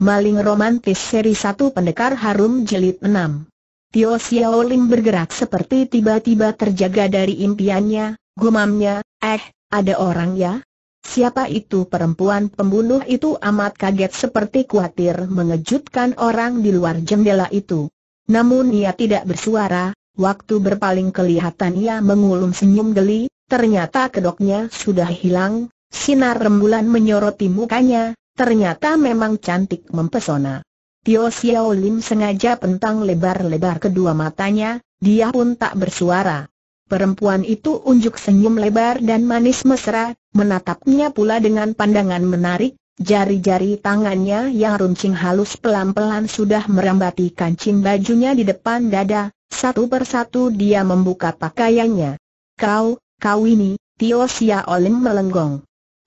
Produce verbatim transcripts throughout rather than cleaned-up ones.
Maling Romantis Seri satu Pendekar Harum Jilid enam. Thio Siau Lim bergerak seperti tiba-tiba terjaga dari impiannya. Gumamnya, eh, ada orang ya? Siapa itu? Perempuan pembunuh itu amat kaget seperti khawatir mengejutkan orang di luar jendela itu. Namun ia tidak bersuara. Waktu berpaling kelihatan ia mengulum senyum geli. Ternyata kedoknya sudah hilang. Sinar rembulan menyoroti mukanya. Ternyata memang cantik mempesona. Thio Siau Lim sengaja pentang lebar-lebar kedua matanya, dia pun tak bersuara. Perempuan itu unjuk senyum lebar dan manis mesra, menatapnya pula dengan pandangan menarik. Jari-jari tangannya yang runcing halus pelan-pelan sudah merambati kancing bajunya di depan dada. Satu persatu dia membuka pakaiannya. Kau, kau ini, Thio Siau Lim melenggong.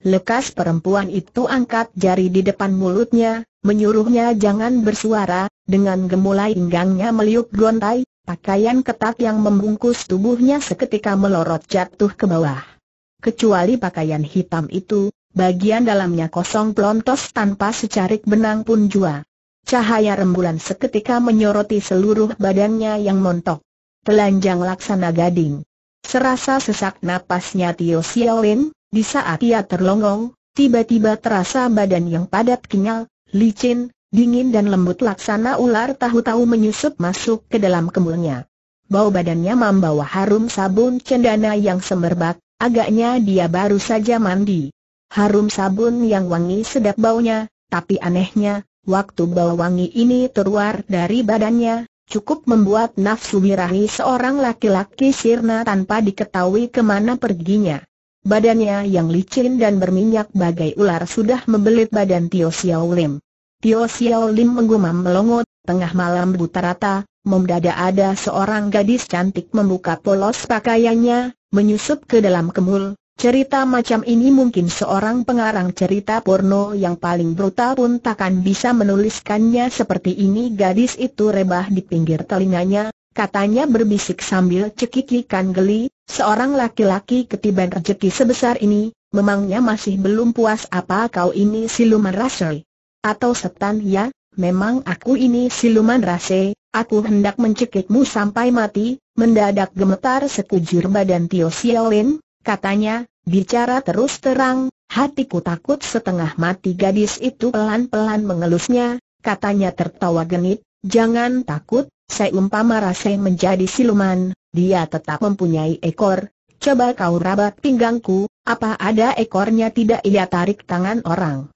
Lekas perempuan itu angkat jari di depan mulutnya, menyuruhnya jangan bersuara. Dengan gemulai pinggangnya meliuk gontai, pakaian ketat yang membungkus tubuhnya seketika melorot jatuh ke bawah. Kecuali pakaian hitam itu, bagian dalamnya kosong pelontos tanpa secarik benang pun jua. Cahaya rembulan seketika menyoroti seluruh badannya yang montok, telanjang laksana gading. Serasa sesak napasnya Thio Siau Lim. Di saat ia terlongong, tiba-tiba terasa badan yang padat kenyal, licin, dingin dan lembut laksana ular tahu-tahu menyusup masuk ke dalam kemulnya. Bau badannya membawa harum sabun cendana yang semerbak, agaknya dia baru saja mandi. Harum sabun yang wangi sedap baunya, tapi anehnya, waktu bau wangi ini keluar dari badannya, cukup membuat nafsu birahi seorang laki-laki sirna tanpa diketahui kemana perginya. Badannya yang licin dan berminyak bagai ular sudah membelit badan Thio Siau Lim. Thio Siau Lim menggumam melongo, tengah malam buta rata, mendadak ada seorang gadis cantik membuka polos pakaiannya, menyusup ke dalam kemul. Cerita macam ini mungkin seorang pengarang cerita porno yang paling brutal pun takkan bisa menuliskannya seperti ini. Gadis itu rebah di pinggir telinganya, katanya berbisik sambil cekikikan geli. Seorang laki-laki ketiban rezeki sebesar ini, memangnya masih belum puas apa kau ini siluman rase? Atau setan ya, memang aku ini siluman rase, aku hendak mencekikmu sampai mati. Mendadak gemetar sekujur badan Thio Siau Lim, katanya, bicara terus terang, hatiku takut setengah mati. Gadis itu pelan-pelan mengelusnya, katanya tertawa genit, jangan takut, seumpama rase menjadi siluman, dia tetap mempunyai ekor. Coba kau rabat pinggangku, apa ada ekornya tidak? Ia tarik tangan orang.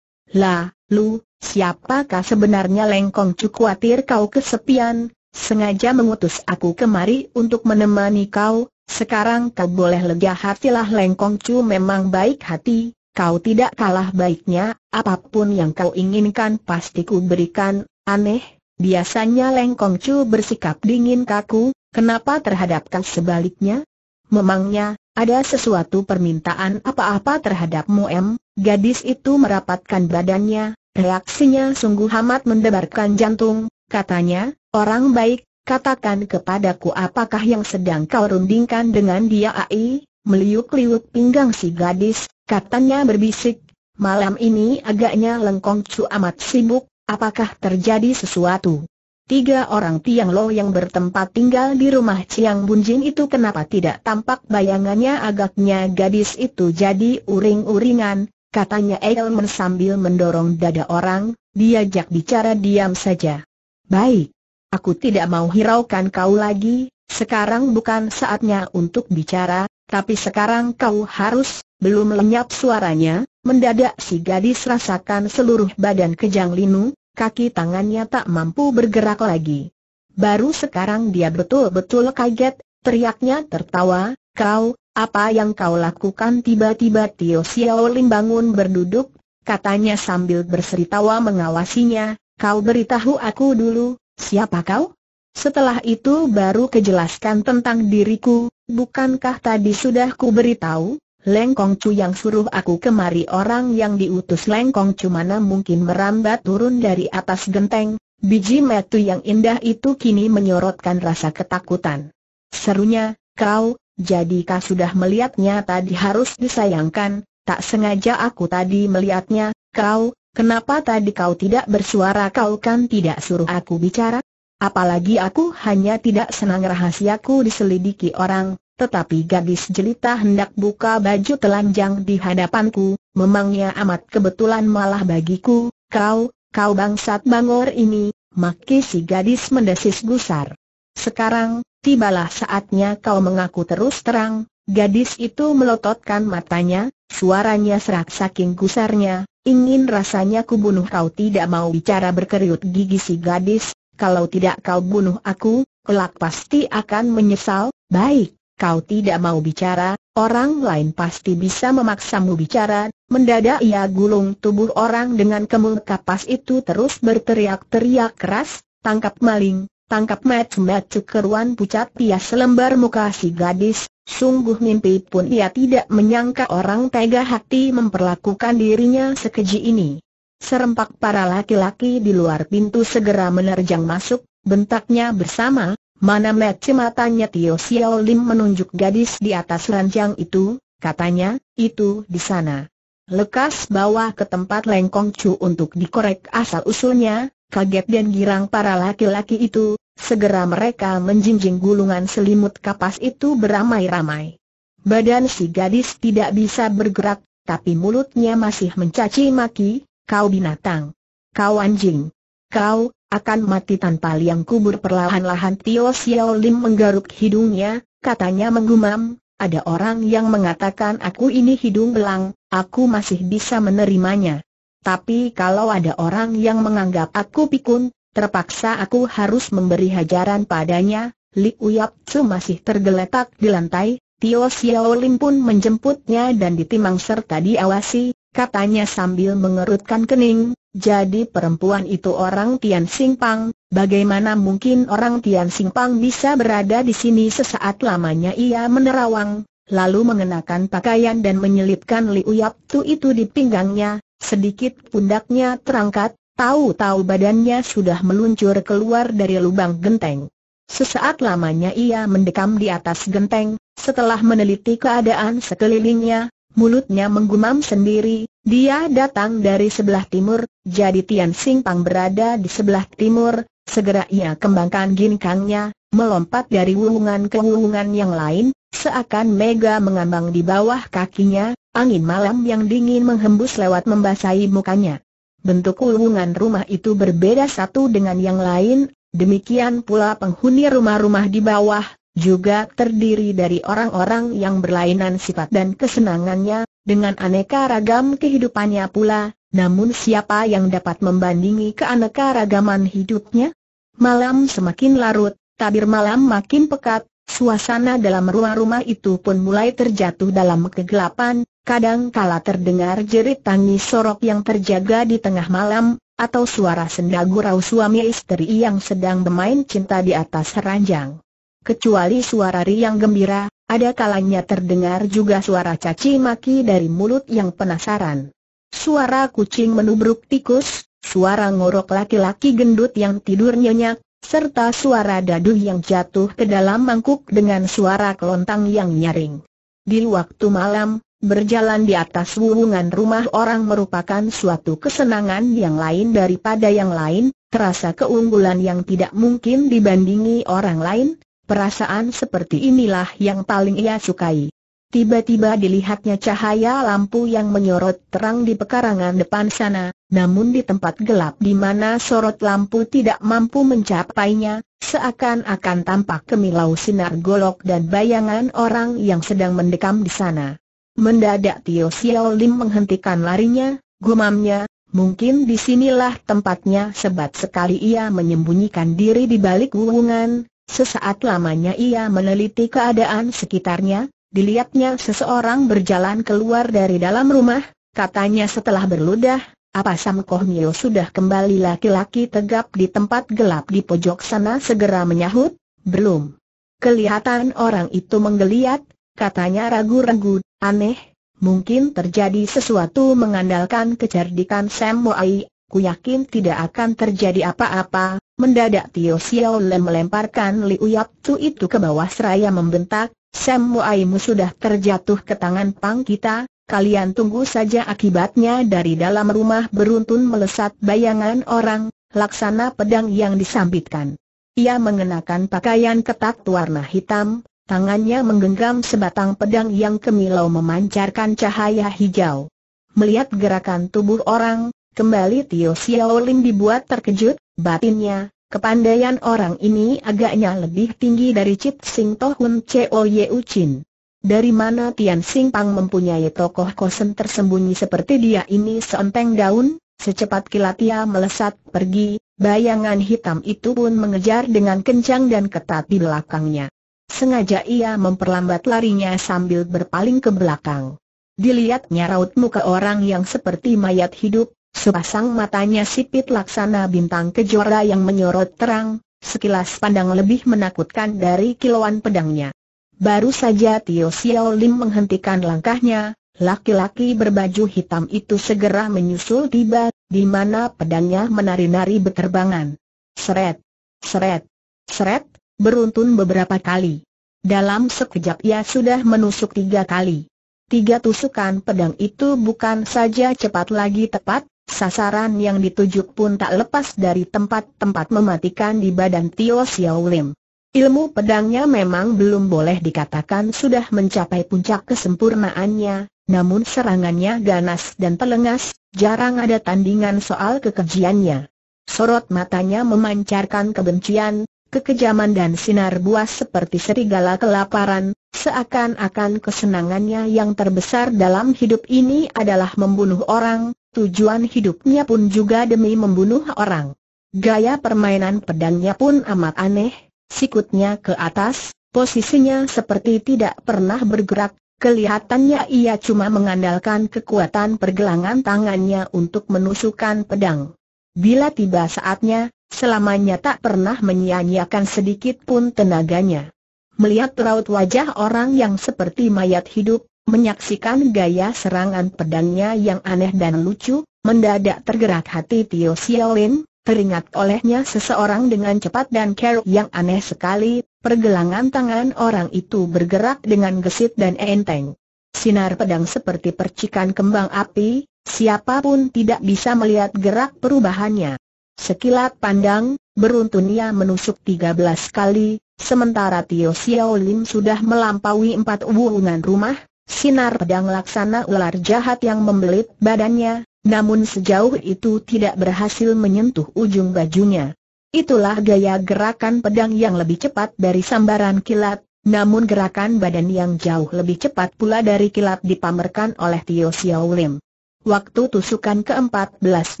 Lah, lu, siapakah sebenarnya? Leng Kong Cu khawatir kau kesepian, sengaja mengutus aku kemari untuk menemani kau. Sekarang kau boleh lega hatilah. Leng Kong Cu memang baik hati, kau tidak kalah baiknya. Apapun yang kau inginkan pasti ku berikan. Aneh, biasanya Leng Kong Cu bersikap dingin kaku. Kenapa terhadapkan sebaliknya? Memangnya, ada sesuatu permintaan apa-apa terhadapmu? Em, gadis itu merapatkan badannya, reaksinya sungguh amat mendebarkan jantung, katanya, orang baik, katakan kepadaku apakah yang sedang kau rundingkan dengan dia? Ai, meliuk-liuk pinggang si gadis, katanya berbisik, malam ini agaknya Leng Kong Cu amat sibuk, apakah terjadi sesuatu? Tiga orang Tiang Lo yang bertempat tinggal di rumah Ciang Bun Jin itu kenapa tidak tampak bayangannya? Agaknya gadis itu jadi uring-uringan, katanya Elmen sambil mendorong dada orang, diajak bicara diam saja. Baik, aku tidak mau hiraukan kau lagi, sekarang bukan saatnya untuk bicara, tapi sekarang kau harus, belum lenyap suaranya, mendadak si gadis rasakan seluruh badan kejang linu. Kaki tangannya tak mampu bergerak lagi. Baru sekarang dia betul-betul kaget, teriaknya tertawa, kau, apa yang kau lakukan? Tiba-tiba Thio Siau Lim bangun berduduk, katanya sambil berseri tawa mengawasinya, kau beritahu aku dulu, siapa kau? Setelah itu baru kejelaskan tentang diriku, bukankah tadi sudah ku beritahu? Leng Kong Cu yang suruh aku kemari. Orang yang diutus Leng Kong Cu mana mungkin merambat turun dari atas genteng. Biji metu yang indah itu kini menyorotkan rasa ketakutan. Serunya, kau, jadikah sudah melihatnya tadi? Harus disayangkan, tak sengaja aku tadi melihatnya, kau, Kenapa tadi kau tidak bersuara? Kau kan tidak suruh aku bicara? Apalagi aku hanya tidak senang rahasiaku diselidiki orang, tetapi gadis jelita hendak buka baju telanjang di hadapanku, memangnya amat kebetulan malah bagiku, kau, kau bangsat bangor ini, maki si gadis mendesis gusar. Sekarang, tibalah saatnya kau mengaku terus terang. Gadis itu melototkan matanya, suaranya serak saking gusarnya, ingin rasanya ku bunuh kau. Tidak mau bicara, berkeriut gigi si gadis, kalau tidak kau bunuh aku, kelak pasti akan menyesal. Baik. Kau tidak mau bicara, orang lain pasti bisa memaksamu bicara. Mendadak ia gulung tubuh orang dengan kemul kapas itu terus berteriak-teriak keras, tangkap maling, tangkap mat-mat keruan pucat pias selembar muka si gadis. Sungguh mimpi pun ia tidak menyangka orang tega hati memperlakukan dirinya sekeji ini. Serempak para laki-laki di luar pintu segera menerjang masuk, bentaknya bersama. Mana meci matanya Thio Siau Lim menunjuk gadis di atas ranjang itu, katanya, itu di sana. Lekas bawa ke tempat Leng Kong Cu untuk dikorek asal-usulnya. Kaget dan girang para laki-laki itu, segera mereka menjinjing gulungan selimut kapas itu beramai-ramai. Badan si gadis tidak bisa bergerak, tapi mulutnya masih mencaci maki, kau binatang, kau anjing, kau akan mati tanpa liang kubur. Perlahan-lahan Thio Siau Lim menggaruk hidungnya, katanya menggumam, ada orang yang mengatakan aku ini hidung belang, aku masih bisa menerimanya. Tapi kalau ada orang yang menganggap aku pikun, terpaksa aku harus memberi hajaran padanya. Li Uyap Tsu masih tergeletak di lantai, Thio Siau Lim pun menjemputnya dan ditimang serta diawasi, katanya sambil mengerutkan kening. Jadi perempuan itu orang Tian Xing Pang. Bagaimana mungkin orang Tian Xing Pang bisa berada di sini? Sesaat lamanya ia menerawang, lalu mengenakan pakaian dan menyelipkan Li Uyap Tsu itu di pinggangnya. Sedikit pundaknya terangkat, tahu-tahu badannya sudah meluncur keluar dari lubang genteng. Sesaat lamanya ia mendekam di atas genteng. Setelah meneliti keadaan sekelilingnya, mulutnya menggumam sendiri, dia datang dari sebelah timur, jadi Tian Xing Pang berada di sebelah timur. Segera ia kembangkan ginkangnya, melompat dari wuhungan ke wuhungan yang lain, seakan mega mengambang di bawah kakinya, angin malam yang dingin menghembus lewat membasahi mukanya. Bentuk wuhungan rumah itu berbeda satu dengan yang lain, demikian pula penghuni rumah-rumah di bawah juga terdiri dari orang-orang yang berlainan sifat dan kesenangannya, dengan aneka ragam kehidupannya pula. Namun siapa yang dapat membandingi keanekaragaman hidupnya? Malam semakin larut, tabir malam makin pekat, suasana dalam rumah-rumah itu pun mulai terjatuh dalam kegelapan. Kadang kala terdengar jerit tangis sorok yang terjaga di tengah malam, atau suara senda gurau suami istri yang sedang bermain cinta di atas ranjang. Kecuali suara riang gembira, ada kalanya terdengar juga suara caci maki dari mulut yang penasaran. Suara kucing menubruk tikus, suara ngorok laki-laki gendut yang tidur nyenyak, serta suara dadu yang jatuh ke dalam mangkuk dengan suara kelontang yang nyaring. Di waktu malam, berjalan di atas wuhungan rumah orang merupakan suatu kesenangan yang lain daripada yang lain, terasa keunggulan yang tidak mungkin dibandingi orang lain. Perasaan seperti inilah yang paling ia sukai. Tiba-tiba dilihatnya cahaya lampu yang menyorot terang di pekarangan depan sana, namun di tempat gelap di mana sorot lampu tidak mampu mencapainya, seakan-akan tampak kemilau sinar golok dan bayangan orang yang sedang mendekam di sana. Mendadak Thio Siau Lim menghentikan larinya, gumamnya, mungkin disinilah tempatnya. Sebat sekali ia menyembunyikan diri di balik wuhungan. Sesaat lamanya ia meneliti keadaan sekitarnya, dilihatnya seseorang berjalan keluar dari dalam rumah, katanya setelah berludah, apa Sam Koh Mio sudah kembali? Laki-laki tegap di tempat gelap di pojok sana segera menyahut, belum. Kelihatan orang itu menggeliat, katanya ragu-ragu, aneh, mungkin terjadi sesuatu. Mengandalkan kecerdikan Sam Moai, ku yakin tidak akan terjadi apa-apa. Mendadak Thio Siau Lim melemparkan Li Uyap Tsu itu ke bawah seraya membentak, Sam Moaimu sudah terjatuh ke tangan Pang kita, Kalian tunggu saja akibatnya." Dari dalam rumah beruntun melesat bayangan orang, laksana pedang yang disambitkan. Ia mengenakan pakaian ketat warna hitam, tangannya menggenggam sebatang pedang yang kemilau memancarkan cahaya hijau. Melihat gerakan tubuh orang, kembali Thio Siau Lim dibuat terkejut. Batinnya, kepandaian orang ini agaknya lebih tinggi dari Cip Sing To Hun Coy Yu Cin. Dari mana Tian Xing Pang mempunyai tokoh kosen tersembunyi seperti dia ini? Seenteng daun, secepat kilat ia melesat pergi. Bayangan hitam itu pun mengejar dengan kencang dan ketat di belakangnya. Sengaja ia memperlambat larinya sambil berpaling ke belakang. Dilihatnya raut muka orang yang seperti mayat hidup, sepasang matanya sipit laksana bintang kejora yang menyorot terang, sekilas pandang lebih menakutkan dari kilauan pedangnya. Baru saja Thio Siau Lim menghentikan langkahnya, laki-laki berbaju hitam itu segera menyusul tiba, di mana pedangnya menari-nari berterbangan. Seret, seret, seret. Beruntun beberapa kali. Dalam sekejap ia sudah menusuk tiga kali. Tiga tusukan pedang itu bukan saja cepat lagi tepat, sasaran yang dituju pun tak lepas dari tempat-tempat mematikan di badan Thio Siau Lim. Ilmu pedangnya memang belum boleh dikatakan sudah mencapai puncak kesempurnaannya, namun serangannya ganas dan telengas, jarang ada tandingan soal kekejiannya. Sorot matanya memancarkan kebencian, kekejaman dan sinar buas seperti serigala kelaparan, seakan-akan kesenangannya yang terbesar dalam hidup ini adalah membunuh orang, tujuan hidupnya pun juga demi membunuh orang. Gaya permainan pedangnya pun amat aneh, sikutnya ke atas, posisinya seperti tidak pernah bergerak, kelihatannya ia cuma mengandalkan kekuatan pergelangan tangannya untuk menusukkan pedang. Bila tiba saatnya, selamanya tak pernah menyia-nyiakan sedikit pun tenaganya. Melihat raut wajah orang yang seperti mayat hidup, menyaksikan gaya serangan pedangnya yang aneh dan lucu, mendadak tergerak hati Thio Siau Lim. Teringat olehnya seseorang dengan cepat dan keruk yang aneh sekali. Pergelangan tangan orang itu bergerak dengan gesit dan enteng. Sinar pedang seperti percikan kembang api, siapapun tidak bisa melihat gerak perubahannya. Sekilat pandang, beruntun ia menusuk tiga belas kali, sementara Thio Siau Lim sudah melampaui empat wuungan rumah. Sinar pedang laksana ular jahat yang membelit badannya, namun sejauh itu tidak berhasil menyentuh ujung bajunya. Itulah gaya gerakan pedang yang lebih cepat dari sambaran kilat, namun gerakan badan yang jauh lebih cepat pula dari kilat dipamerkan oleh Thio Siau Lim. Waktu tusukan keempat belas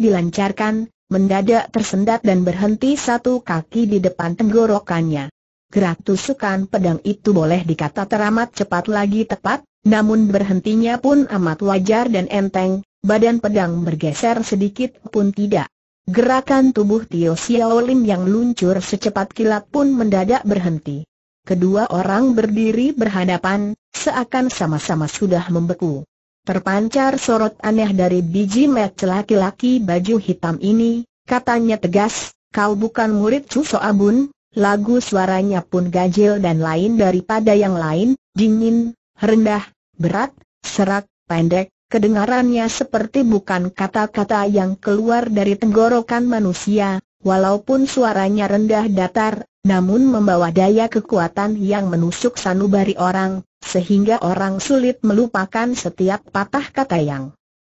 dilancarkan, mendadak tersendat dan berhenti satu kaki di depan tenggorokannya. Gerak tusukan pedang itu boleh dikata teramat cepat lagi tepat, namun berhentinya pun amat wajar dan enteng, badan pedang bergeser sedikit pun tidak. Gerakan tubuh Thio Siau Lim yang luncur secepat kilat pun mendadak berhenti. Kedua orang berdiri berhadapan, seakan sama-sama sudah membeku. Terpancar sorot aneh dari biji mata laki-laki baju hitam ini, katanya tegas, "Kau bukan murid Cuso Abun." Lagu suaranya pun ganjil dan lain daripada yang lain, dingin, rendah, berat, serak, pendek, kedengarannya seperti bukan kata-kata yang keluar dari tenggorokan manusia, walaupun suaranya rendah datar, namun membawa daya kekuatan yang menusuk sanubari orang, sehingga orang sulit melupakan setiap patah kata yang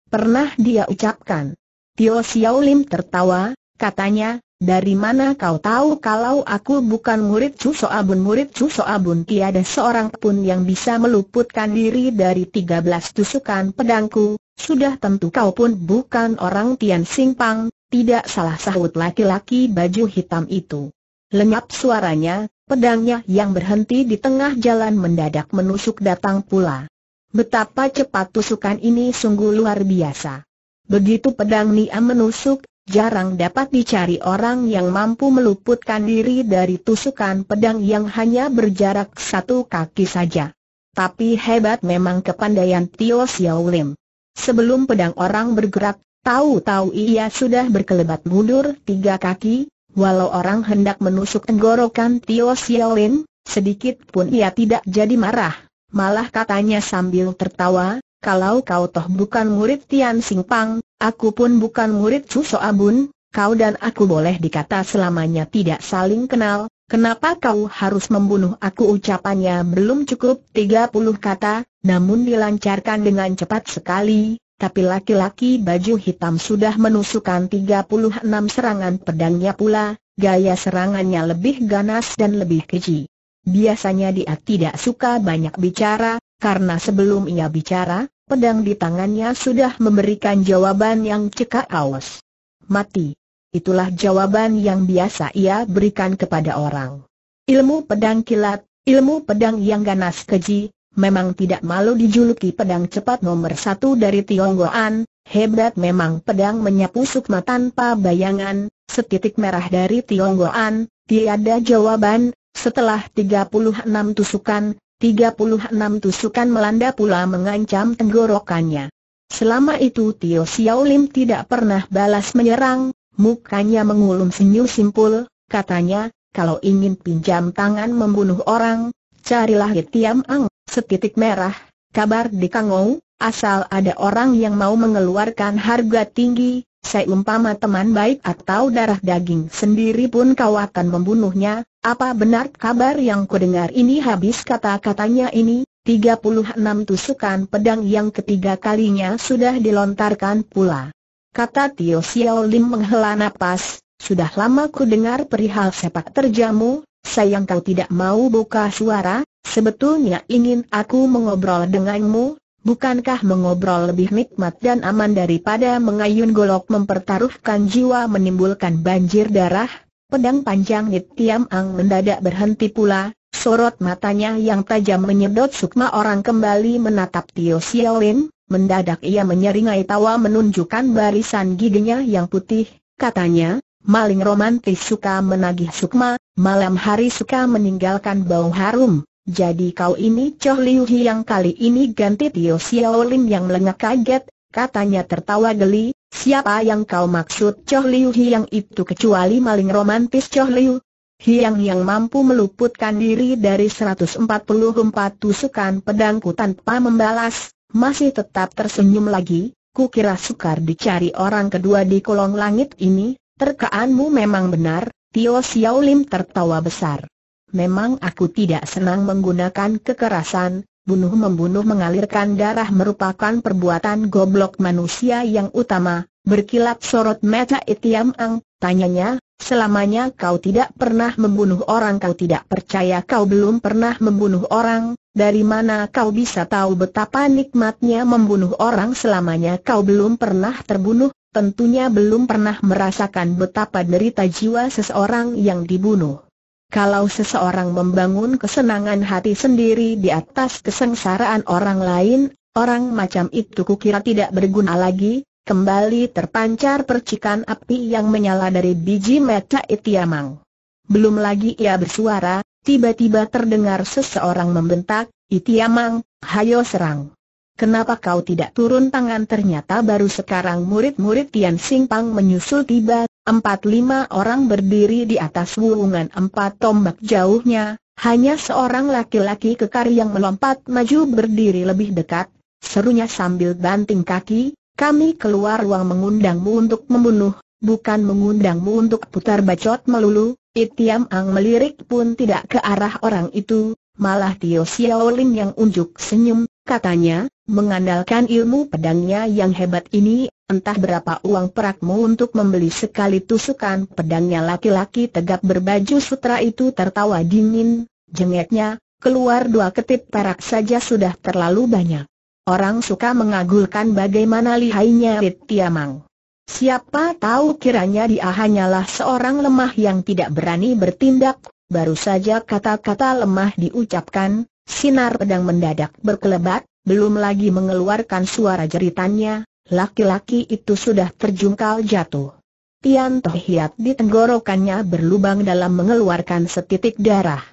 pernah dia ucapkan. Thio Siau Lim tertawa, katanya, "Dari mana kau tahu kalau aku bukan murid Cuso Abun?" Murid Cuso Abun tiada seorang pun yang bisa meluputkan diri dari tiga belas tusukan pedangku, sudah tentu kau pun bukan orang Tian Xing Pang. Tidak salah, sahut laki-laki baju hitam itu. Lenyap suaranya, pedangnya yang berhenti di tengah jalan mendadak menusuk datang pula. Betapa cepat tusukan ini, sungguh luar biasa. Begitu pedang Nia menusuk, jarang dapat dicari orang yang mampu meluputkan diri dari tusukan pedang yang hanya berjarak satu kaki saja. Tapi hebat memang kepandaian Thio Siau Lim. Sebelum pedang orang bergerak, tahu-tahu ia sudah berkelebat mundur tiga kaki. Walau orang hendak menusuk tenggorokan Thio Siau Lim, sedikit pun ia tidak jadi marah. Malah katanya sambil tertawa, kalau kau toh bukan murid Tian Xing Pang, aku pun bukan murid Cuso Abun, kau dan aku boleh dikata selamanya tidak saling kenal, kenapa kau harus membunuh aku? Ucapannya belum cukup tiga puluh kata, namun dilancarkan dengan cepat sekali. Tapi laki-laki baju hitam sudah menusukkan tiga puluh enam serangan pedangnya pula, gaya serangannya lebih ganas dan lebih keji. Biasanya dia tidak suka banyak bicara, karena sebelum ia bicara, pedang di tangannya sudah memberikan jawaban yang cekak awas. Mati. Itulah jawaban yang biasa ia berikan kepada orang. Ilmu pedang kilat, ilmu pedang yang ganas keji, memang tidak malu dijuluki pedang cepat nomor satu dari Tionggoan. Hebat memang pedang menyapu sukma tanpa bayangan, setitik merah dari Tionggoan. Tiada jawaban, setelah tiga puluh enam tusukan, tiga puluh enam tusukan melanda pula mengancam tenggorokannya. Selama itu Thio Siau Lim tidak pernah balas menyerang, mukanya mengulum senyum simpul, katanya, kalau ingin pinjam tangan membunuh orang, carilah It Tiam Ang. Setitik merah, kabar di Kangou, asal ada orang yang mau mengeluarkan harga tinggi, seumpama teman baik atau darah daging sendiri pun kau akan membunuhnya. Apa benar kabar yang kudengar ini? Habis kata-katanya ini, tiga puluh enam tusukan pedang yang ketiga kalinya sudah dilontarkan pula. Kata Thio Siau Lim menghela napas, sudah lama ku dengar perihal sepak terjamu, sayang kau tidak mau buka suara. Sebetulnya ingin aku mengobrol denganmu, bukankah mengobrol lebih nikmat dan aman daripada mengayun golok mempertaruhkan jiwa menimbulkan banjir darah? Pedang panjang It Tiam Ang mendadak berhenti pula, sorot matanya yang tajam menyedot sukma orang kembali menatap Thio Siau Lim. Mendadak ia menyeringai tawa menunjukkan barisan giginya yang putih, katanya, maling romantis suka menagih sukma, malam hari suka meninggalkan bau harum. Jadi kau ini Cho Liu Hiang? Kali ini ganti Thio Siau Lim yang melengak kaget, katanya tertawa geli, siapa yang kau maksud Cho Liu Hiang itu kecuali maling romantis Cho Liu Hiang yang mampu meluputkan diri dari seratus empat puluh empat tusukan pedangku tanpa membalas? Masih tetap tersenyum lagi, kukira sukar dicari orang kedua di kolong langit ini, terkaanmu memang benar. Thio Siau Lim tertawa besar. Memang aku tidak senang menggunakan kekerasan, bunuh-membunuh mengalirkan darah merupakan perbuatan goblok manusia yang utama. Berkilat sorot mata It Tiam Ang, tanyanya, selamanya kau tidak pernah membunuh orang. Kau tidak percaya kau belum pernah membunuh orang, dari mana kau bisa tahu betapa nikmatnya membunuh orang? Selamanya kau belum pernah terbunuh, tentunya belum pernah merasakan betapa derita jiwa seseorang yang dibunuh. Kalau seseorang membangun kesenangan hati sendiri di atas kesengsaraan orang lain, orang macam itu kukira tidak berguna lagi. Kembali terpancar percikan api yang menyala dari biji mata It Tiam Ang. Belum lagi ia bersuara, tiba-tiba terdengar seseorang membentak, It Tiam Ang, hayo serang. Kenapa kau tidak turun tangan? Ternyata baru sekarang murid-murid Tian Xing Pang menyusul tiba. Empat lima orang berdiri di atas wuungan empat tombak jauhnya, hanya seorang laki-laki kekar yang melompat maju berdiri lebih dekat, serunya sambil banting kaki, kami keluar ruang mengundangmu untuk membunuh, bukan mengundangmu untuk putar bacot melulu. It Tiam Ang melirik pun tidak ke arah orang itu, malah Thio Siau Lim yang unjuk senyum, katanya, mengandalkan ilmu pedangnya yang hebat ini, entah berapa uang perakmu untuk membeli sekali tusukan pedangnya? Laki-laki tegap berbaju sutra itu tertawa dingin, jengeknya, keluar dua ketip perak saja sudah terlalu banyak. Orang suka mengagulkan bagaimana lihainya It Tiam Ang. Siapa tahu kiranya dia hanyalah seorang lemah yang tidak berani bertindak. Baru saja kata-kata lemah diucapkan, sinar pedang mendadak berkelebat, belum lagi mengeluarkan suara jeritannya. Laki-laki itu sudah terjungkal jatuh. Tian Tohiat di tenggorokannya berlubang dalam mengeluarkan setitik darah.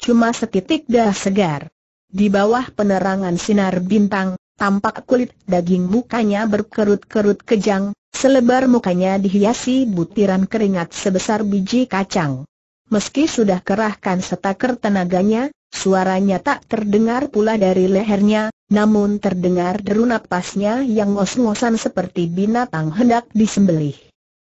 Cuma setitik darah segar. Di bawah penerangan sinar bintang, tampak kulit daging mukanya berkerut-kerut kejang, selebar mukanya dihiasi butiran keringat sebesar biji kacang. Meski sudah kerahkan setaker tenaganya, Suaranya tak terdengar pula dari lehernya, namun terdengar deru napasnya yang ngos-ngosan seperti binatang hendak disembelih.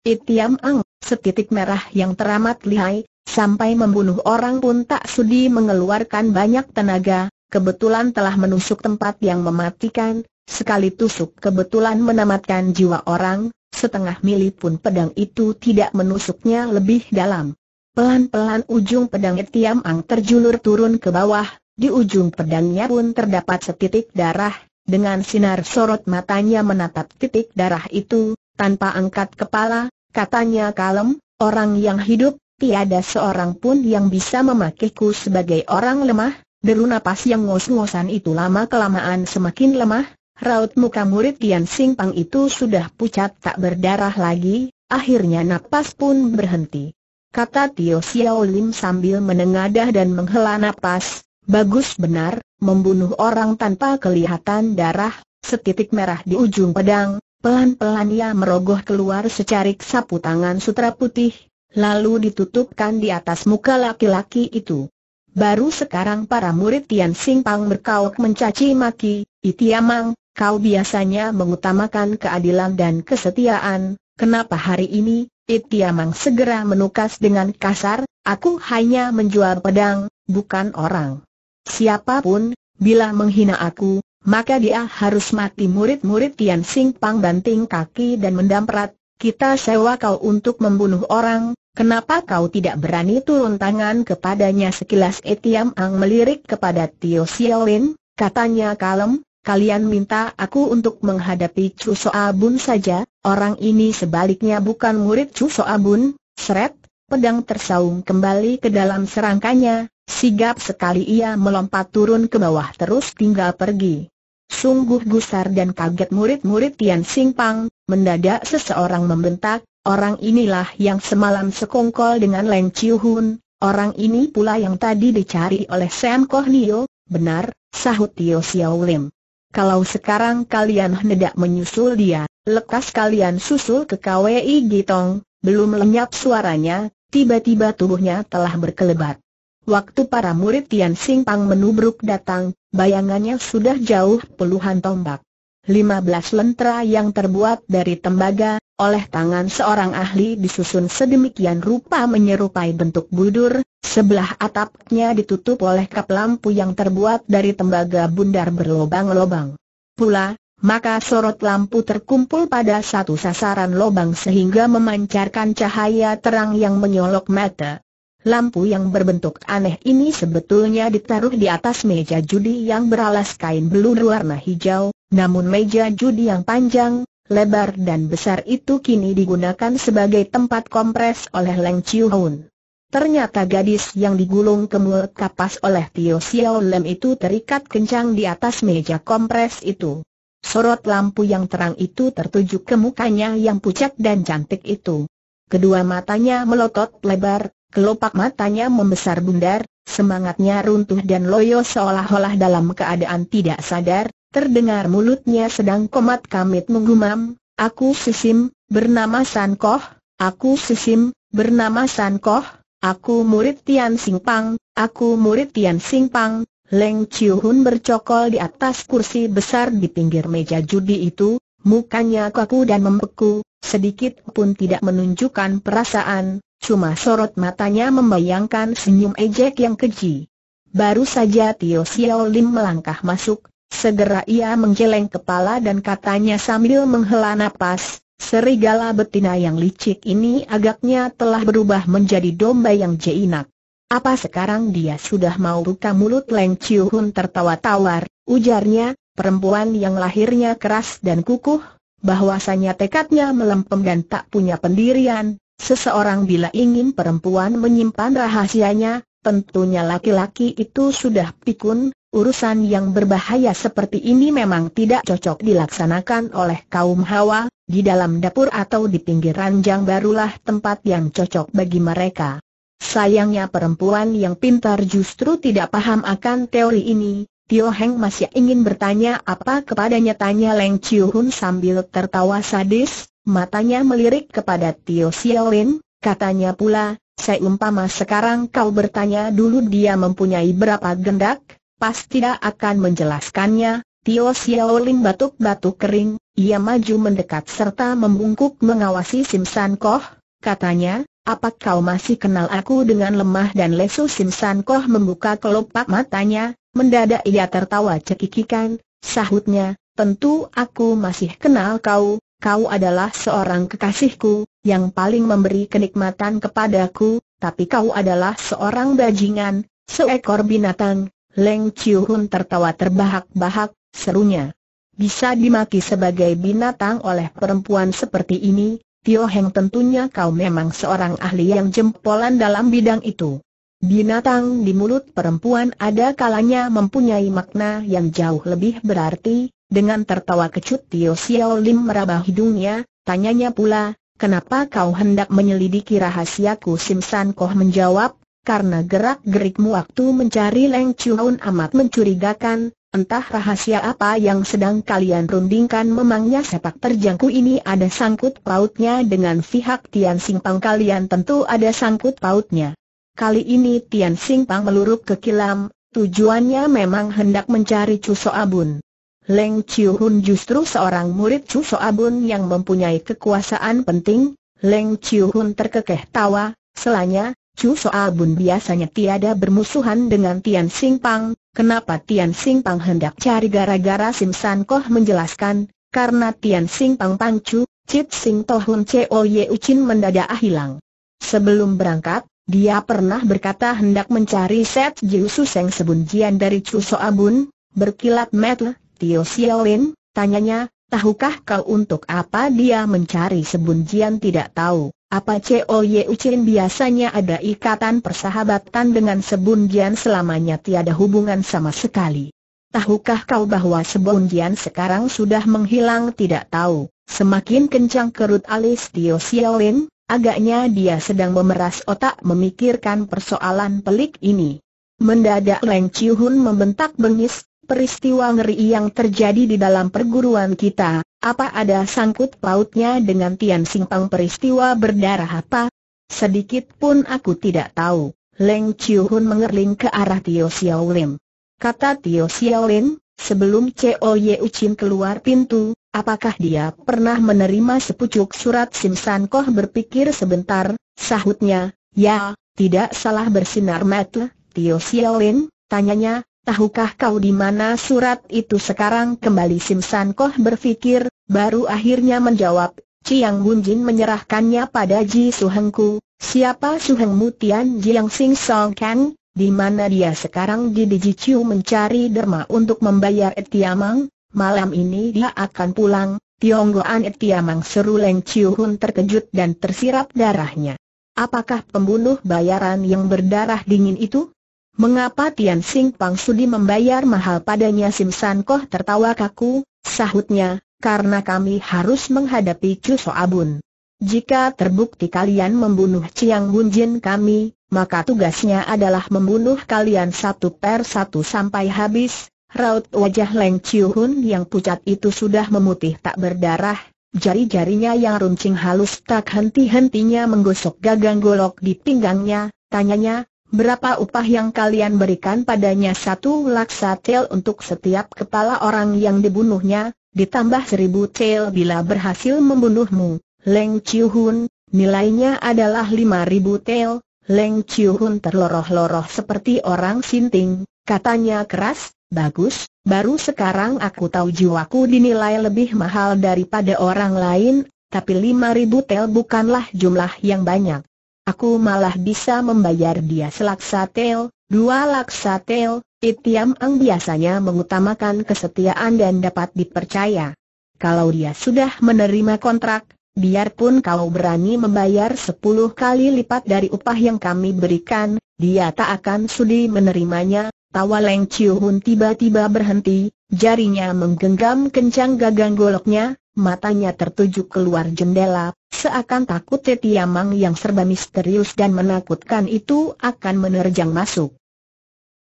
It Tiam Ang, setitik merah yang teramat lihai, sampai membunuh orang pun tak sudi mengeluarkan banyak tenaga, kebetulan telah menusuk tempat yang mematikan, sekali tusuk kebetulan menamatkan jiwa orang, setengah mili pun pedang itu tidak menusuknya lebih dalam. Pelan-pelan ujung pedang It Tiam Ang terjulur turun ke bawah, di ujung pedangnya pun terdapat setitik darah, dengan sinar sorot matanya menatap titik darah itu, tanpa angkat kepala, katanya kalem, orang yang hidup, tiada seorang pun yang bisa memakiku sebagai orang lemah, deru napas yang ngos-ngosan itu lama-kelamaan semakin lemah, raut muka murid Tian Xing Pang itu sudah pucat tak berdarah lagi, akhirnya napas pun berhenti. Kata Thio Siau Lim sambil menengadah dan menghela napas, bagus benar, membunuh orang tanpa kelihatan darah, setitik merah di ujung pedang, pelan-pelan ia merogoh keluar secarik sapu tangan sutra putih, lalu ditutupkan di atas muka laki-laki itu. Baru sekarang para murid Tian Xing Pang berkauk mencaci maki, It Tiam Ang, kau biasanya mengutamakan keadilan dan kesetiaan, kenapa hari ini? It Tiam Ang segera menukas dengan kasar, aku hanya menjual pedang, bukan orang. Siapapun, bila menghina aku, maka dia harus mati. Murid-murid Tian Xing Pang banting kaki dan mendamprat, kita sewa kau untuk membunuh orang, kenapa kau tidak berani turun tangan kepadanya? Sekilas It Tiam Ang melirik kepada Thio Siau Lim, katanya kalem, kalian minta aku untuk menghadapi Cuso Abun saja, orang ini sebaliknya bukan murid Cuso Abun. Seret, pedang tersaung kembali ke dalam serangkanya, sigap sekali ia melompat turun ke bawah terus tinggal pergi. Sungguh gusar dan kaget murid-murid Tian Xing Pang, mendadak seseorang membentak, orang inilah yang semalam sekongkol dengan Leng Chiu Hun, orang ini pula yang tadi dicari oleh Sam Koh Nio, benar, sahut Thio Siau Lim. Kalau sekarang kalian hendak menyusul dia, lekas kalian susul ke K W I Gitong. Belum lenyap suaranya, tiba-tiba tubuhnya telah berkelebat. Waktu para murid Tian Xing Pang menubruk datang, bayangannya sudah jauh puluhan tombak. lima belas lentera yang terbuat dari tembaga, oleh tangan seorang ahli disusun sedemikian rupa menyerupai bentuk budur, sebelah atapnya ditutup oleh kap lampu yang terbuat dari tembaga bundar berlobang-lobang. Pula, maka sorot lampu terkumpul pada satu sasaran lobang sehingga memancarkan cahaya terang yang menyolok mata. Lampu yang berbentuk aneh ini sebetulnya ditaruh di atas meja judi yang beralas kain belur warna hijau, namun meja judi yang panjang, lebar dan besar itu kini digunakan sebagai tempat kompres oleh Leng Chiu Hun. Ternyata gadis yang digulung ke mulut kapas oleh Thio Siau Lim itu terikat kencang di atas meja kompres itu. Sorot lampu yang terang itu tertuju ke mukanya yang pucat dan cantik itu. Kedua matanya melotot lebar, kelopak matanya membesar bundar, semangatnya runtuh dan loyo seolah-olah dalam keadaan tidak sadar. Terdengar mulutnya sedang komat kamit menggumam, aku sisim, bernama Sam Koh, aku sisim, bernama Sam Koh, aku murid Tian Xing Pang, aku murid Tian Xing Pang. Leng Chiu Hun bercokol di atas kursi besar di pinggir meja judi itu, mukanya kaku dan membeku, sedikit pun tidak menunjukkan perasaan, cuma sorot matanya membayangkan senyum ejek yang keji. Baru saja Thio Siau Lim melangkah masuk, segera ia menggeleng kepala dan katanya sambil menghela napas, serigala betina yang licik ini agaknya telah berubah menjadi domba yang jinak. Apa sekarang dia sudah mau buka mulut? Leng Chiu Hun tertawa tawar, ujarnya, perempuan yang lahirnya keras dan kukuh, bahwasanya tekadnya melempem dan tak punya pendirian, seseorang bila ingin perempuan menyimpan rahasianya, tentunya laki-laki itu sudah pikun. Urusan yang berbahaya seperti ini memang tidak cocok dilaksanakan oleh kaum hawa, di dalam dapur atau di pinggir ranjang barulah tempat yang cocok bagi mereka. Sayangnya perempuan yang pintar justru tidak paham akan teori ini. Tio Heng masih ingin bertanya apa kepadanya, tanya Leng Chiu Hun sambil tertawa sadis, matanya melirik kepada Thio Siau Lim, katanya pula, Seumpama sekarang kau bertanya dulu dia mempunyai berapa gendak, pasti dia akan menjelaskannya. Thio Siau Lim batuk-batuk kering, ia maju mendekat serta membungkuk mengawasi Sim Sam Koh, katanya, apa kau masih kenal aku dengan lemah dan lesu? Sim Sam Koh membuka kelopak matanya, mendadak ia tertawa cekikikan, sahutnya, tentu aku masih kenal kau, kau adalah seorang kekasihku, yang paling memberi kenikmatan kepadaku, tapi kau adalah seorang bajingan, seekor binatang. Leng Chiu Hun tertawa terbahak-bahak, serunya, bisa dimaki sebagai binatang oleh perempuan seperti ini, Tio Heng, tentunya kau memang seorang ahli yang jempolan dalam bidang itu. Binatang di mulut perempuan ada kalanya mempunyai makna yang jauh lebih berarti. Dengan tertawa kecut Thio Siau Lim meraba hidungnya, tanyanya pula, kenapa kau hendak menyelidiki rahasiaku? Sim Sam Koh menjawab, karena gerak-gerikmu waktu mencari Leng Chiu Hun amat mencurigakan. Entah rahasia apa yang sedang kalian rundingkan, memangnya sepak terjangku ini ada sangkut pautnya dengan pihak Tian Xing Pang? Kalian tentu ada sangkut pautnya. Kali ini Tian Xing Pang meluruk ke kilam, tujuannya memang hendak mencari Cuso Abun. Leng Chiu Hun justru seorang murid Cuso Abun yang mempunyai kekuasaan penting. Leng Chiu Hun terkekeh tawa, selanya, Cuso Abun biasanya tiada bermusuhan dengan Tian Xing Pang. Kenapa Tian Xing Pang hendak cari? Gara-gara Sim Sam Koh menjelaskan, karena Tian Xing Pang Pangcu, Cip Sing To Hun Coy Yu Cin mendadak hilang. Sebelum berangkat, dia pernah berkata hendak mencari set Ji Su Heng Sebunjian dari Cuso Abun. Berkilat mata Thio Siau Lim, tanyanya, tahukah kau untuk apa dia mencari Sebunjian? Tidak tahu. Apa Coy Yu Cin biasanya ada ikatan persahabatan dengan Sebunjian, selamanya tiada hubungan sama sekali. Tahukah kau bahwa Sebunjian sekarang sudah menghilang? Tidak tahu. Semakin kencang kerut alis Thio Siau Lim, agaknya dia sedang memeras otak memikirkan persoalan pelik ini. Mendadak Leng Chiu Hun membentak bengis, peristiwa ngeri yang terjadi di dalam perguruan kita, apa ada sangkut pautnya dengan Tian Xing Pang? Peristiwa berdarah apa? Sedikit pun aku tidak tahu. Leng Chiu Hun mengerling ke arah Thio Siau Lim. Kata Thio Siau Lim, sebelum Coy Yu Cin keluar pintu, apakah dia pernah menerima sepucuk surat? Sim Sam Koh berpikir sebentar, sahutnya, ya, tidak salah. Bersinar mata Thio Siau Lim, tanyanya, tahukah kau di mana surat itu sekarang? Kembali Sim Sam Koh berfikir, baru akhirnya menjawab, Ciang Bun Jin menyerahkannya pada Ji Su Heng Ku. Siapa Su Hengmu? Tian Jiang Sing Song Kang, di mana dia sekarang? Di Ji Ciu mencari derma untuk membayar It Tiam Ang. Malam ini dia akan pulang. Tionggoan It Tiam Ang, seru Leng Chiu Hun terkejut dan tersirap darahnya. Apakah pembunuh bayaran yang berdarah dingin itu? Mengapa Tian Xing Pang sudi membayar mahal padanya? Sim Sam Koh tertawa kaku, sahutnya, karena kami harus menghadapi Cuso Abun. Jika terbukti kalian membunuh Ciang Bun Jin kami, maka tugasnya adalah membunuh kalian satu per satu sampai habis. Raut wajah Leng Chiu Hun yang pucat itu sudah memutih tak berdarah, jari-jarinya yang runcing halus tak henti-hentinya menggosok gagang golok di pinggangnya, tanyanya, berapa upah yang kalian berikan padanya? Satu laksa tel untuk setiap kepala orang yang dibunuhnya, ditambah seribu tel bila berhasil membunuhmu. Leng Chiu Hun, nilainya adalah lima ribu tel. Leng Chiu Hun terloroh-loroh seperti orang sinting, katanya keras, bagus, baru sekarang aku tahu jiwaku dinilai lebih mahal daripada orang lain, tapi lima ribu tel bukanlah jumlah yang banyak. Aku malah bisa membayar dia selaksa tel, dua laksa tel. It Tiam Ang biasanya mengutamakan kesetiaan dan dapat dipercaya. Kalau dia sudah menerima kontrak, biarpun kau berani membayar sepuluh kali lipat dari upah yang kami berikan, dia tak akan sudi menerimanya. Tawa Leng Chiu Hun tiba-tiba berhenti, jarinya menggenggam kencang gagang goloknya, matanya tertuju keluar jendela, seakan takut It Tiam Ang yang serba misterius dan menakutkan itu akan menerjang masuk.